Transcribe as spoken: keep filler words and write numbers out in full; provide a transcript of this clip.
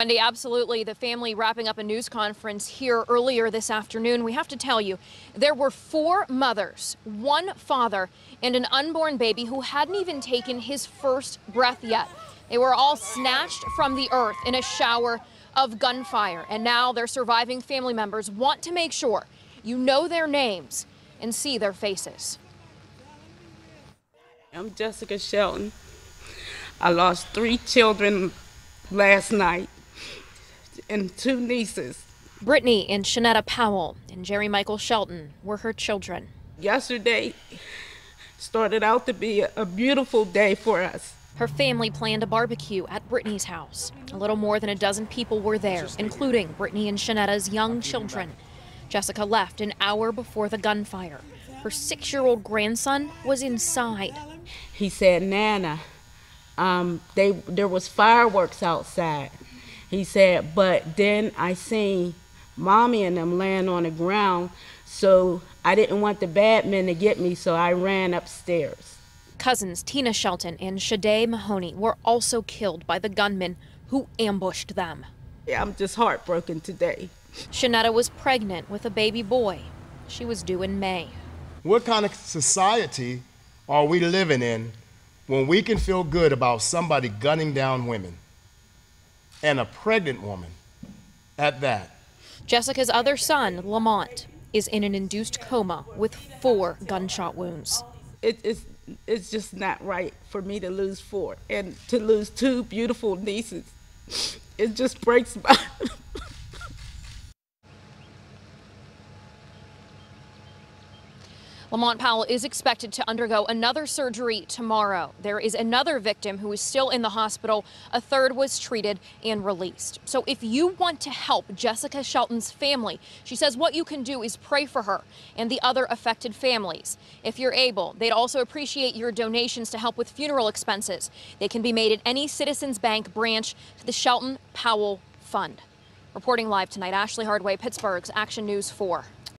Wendy, absolutely. The family wrapping up a news conference here earlier this afternoon. We have to tell you, there were four mothers, one father, and an unborn baby who hadn't even taken his first breath yet. They were all snatched from the earth in a shower of gunfire. And now their surviving family members want to make sure you know their names and see their faces. I'm Jessica Shelton. I lost three children last night and two nieces. Brittany and Shanetta Powell and Jerry Michael Shelton were her children. Yesterday started out to be a beautiful day for us. Her family planned a barbecue at Brittany's house. A little more than a dozen people were there, including Brittany and Shanetta's young children. Jessica left an hour before the gunfire. Her six-year-old grandson was inside. He said, "Nana, um, they there was fireworks outside." He said, "But then I seen Mommy and them laying on the ground, so I didn't want the bad men to get me, so I ran upstairs." Cousins Tina Shelton and Shade Mahoney were also killed by the gunmen who ambushed them. Yeah, I'm just heartbroken today. Shanetta was pregnant with a baby boy. She was due in May. What kind of society are we living in when we can feel good about somebody gunning down women? And a pregnant woman at that. Jessica's other son, Lamont, is in an induced coma with four gunshot wounds. It, it's, it's just not right for me to lose four, and to lose two beautiful nieces. It just breaks my heart. Lamont Powell is expected to undergo another surgery tomorrow. There is another victim who is still in the hospital. A third was treated and released. So if you want to help Jessica Shelton's family, she says what you can do is pray for her and the other affected families. If you're able, they'd also appreciate your donations to help with funeral expenses. They can be made at any Citizens Bank branch to the Shelton Powell Fund. Reporting live tonight, Ashley Hardway, Pittsburgh's Action News four.